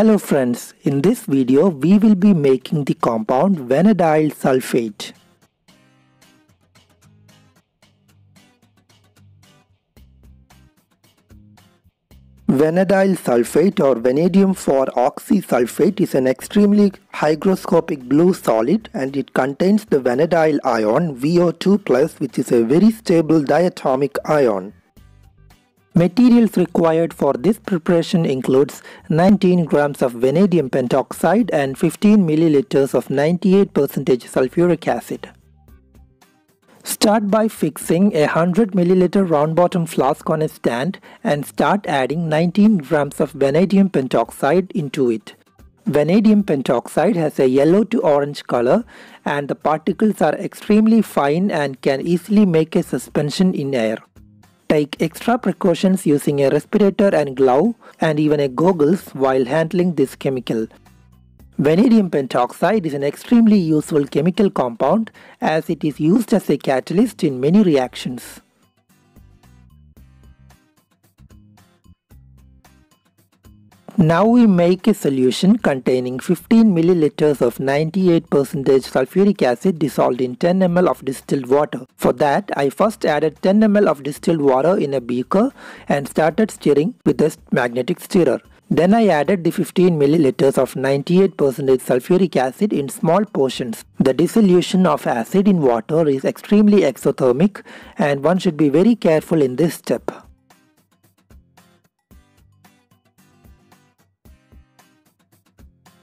Hello friends, in this video we will be making the compound vanadyl sulfate. Vanadyl sulfate or vanadium 4-oxy sulfate is an extremely hygroscopic blue solid and it contains the vanadyl ion VO2+, which is a very stable diatomic ion. Materials required for this preparation includes 19 grams of vanadium pentoxide and 15 milliliters of 98% sulfuric acid. Start by fixing a 100 milliliter round bottom flask on a stand and start adding 19 grams of vanadium pentoxide into it. Vanadium pentoxide has a yellow to orange color and the particles are extremely fine and can easily make a suspension in air. Take extra precautions using a respirator and glove and even a goggles while handling this chemical. Vanadium pentoxide is an extremely useful chemical compound as it is used as a catalyst in many reactions. Now we make a solution containing 15 milliliters of 98% sulfuric acid dissolved in 10 ml of distilled water. For that, I first added 10 ml of distilled water in a beaker and started stirring with a magnetic stirrer. Then I added the 15 milliliters of 98% sulfuric acid in small portions. The dissolution of acid in water is extremely exothermic and one should be very careful in this step.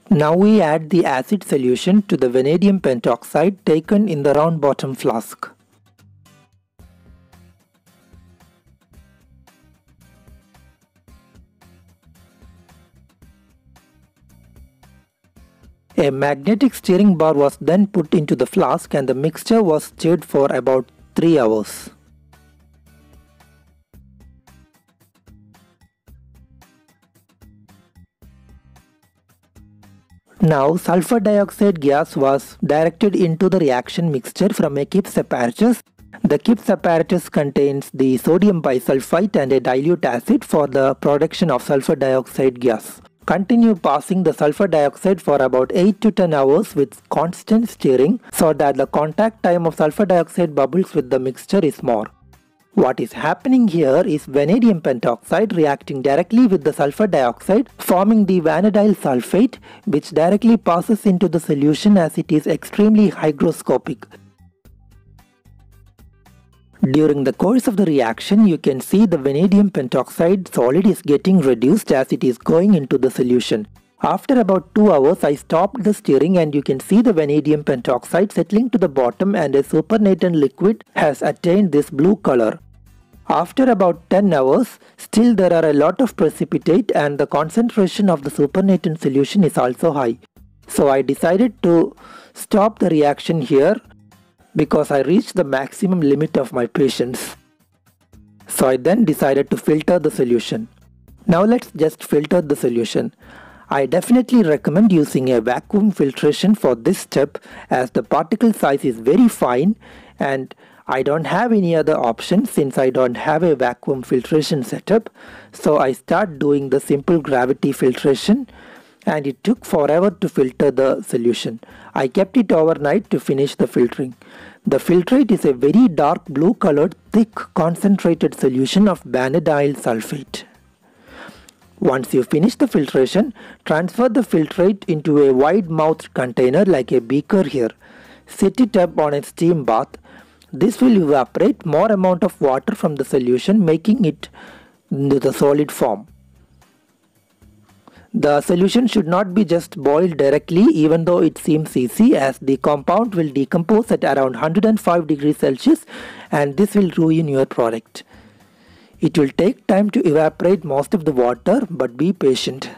Now we add the acid solution to the vanadium pentoxide taken in the round bottom flask. A magnetic stirring bar was then put into the flask and the mixture was stirred for about 3 hours. Now, sulfur dioxide gas was directed into the reaction mixture from a Kipp's apparatus. The Kipp's apparatus contains the sodium bisulfite and a dilute acid for the production of sulfur dioxide gas. Continue passing the sulfur dioxide for about 8 to 10 hours with constant stirring so that the contact time of sulfur dioxide bubbles with the mixture is more. What is happening here is vanadium pentoxide reacting directly with the sulfur dioxide, forming the vanadyl sulfate, which directly passes into the solution as it is extremely hygroscopic. During the course of the reaction, you can see the vanadium pentoxide solid is getting reduced as it is going into the solution. After about 2 hours, I stopped the stirring and you can see the vanadium pentoxide settling to the bottom and a supernatant liquid has attained this blue color. After about 10 hours, still there are a lot of precipitate and the concentration of the supernatant solution is also high. So I decided to stop the reaction here because I reached the maximum limit of my patience. So I then decided to filter the solution. Now let's just filter the solution. I definitely recommend using a vacuum filtration for this step as the particle size is very fine and I don't have any other option since I don't have a vacuum filtration setup. So I start doing the simple gravity filtration and it took forever to filter the solution. I kept it overnight to finish the filtering. The filtrate is a very dark blue colored thick concentrated solution of vanadyl sulfate. Once you finish the filtration, transfer the filtrate into a wide-mouthed container like a beaker here. Set it up on a steam bath. This will evaporate more amount of water from the solution, making it into the solid form. The solution should not be just boiled directly, even though it seems easy, as the compound will decompose at around 105 degrees Celsius and this will ruin your product. It will take time to evaporate most of the water, but be patient.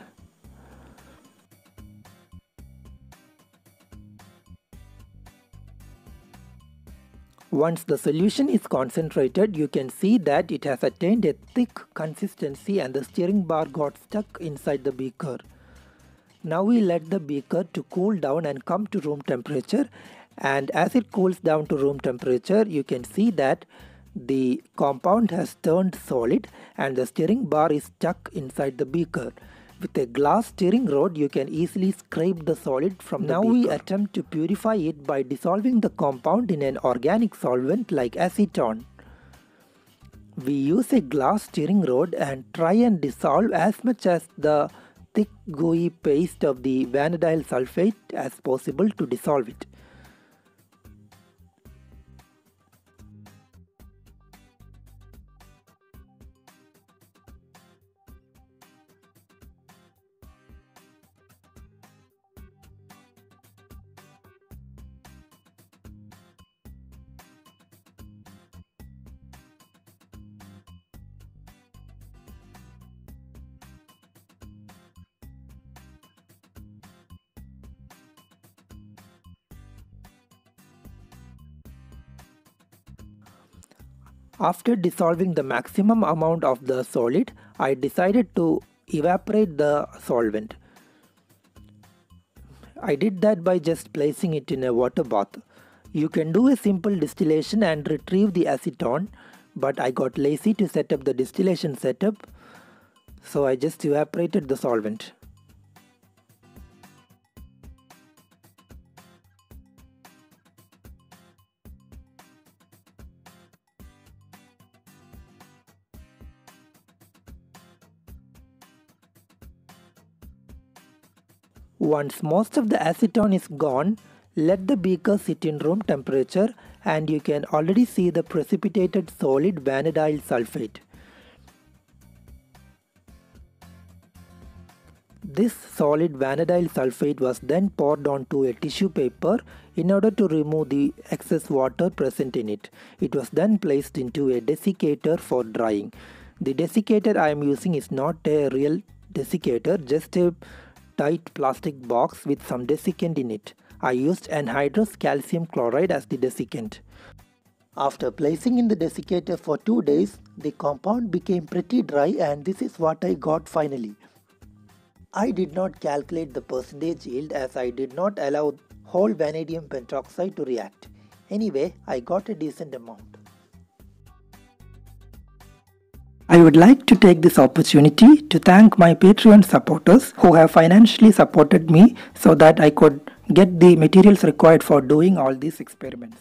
Once the solution is concentrated, you can see that it has attained a thick consistency and the stirring bar got stuck inside the beaker. Now we let the beaker to cool down and come to room temperature, and as it cools down to room temperature, you can see that the compound has turned solid and the stirring bar is stuck inside the beaker. With a glass stirring rod, you can easily scrape the solid from the beaker. Now we attempt to purify it by dissolving the compound in an organic solvent like acetone. We use a glass stirring rod and try and dissolve as much as the thick gooey paste of the vanadyl sulfate as possible to dissolve it. After dissolving the maximum amount of the solid, I decided to evaporate the solvent. I did that by just placing it in a water bath. You can do a simple distillation and retrieve the acetone, but I got lazy to set up the distillation setup, so I just evaporated the solvent. Once most of the acetone is gone, let the beaker sit in room temperature and you can already see the precipitated solid vanadyl sulfate. This solid vanadyl sulfate was then poured onto a tissue paper in order to remove the excess water present in it. It was then placed into a desiccator for drying. The desiccator I am using is not a real desiccator, just a tight plastic box with some desiccant in it. I used anhydrous calcium chloride as the desiccant. After placing in the desiccator for 2 days, the compound became pretty dry, and this is what I got finally. I did not calculate the percentage yield as I did not allow whole vanadium pentoxide to react. Anyway, I got a decent amount. I would like to take this opportunity to thank my Patreon supporters who have financially supported me so that I could get the materials required for doing all these experiments.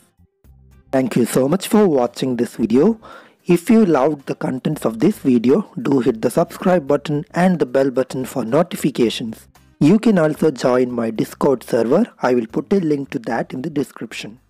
Thank you so much for watching this video. If you loved the contents of this video, do hit the subscribe button and the bell button for notifications. You can also join my Discord server. I will put a link to that in the description.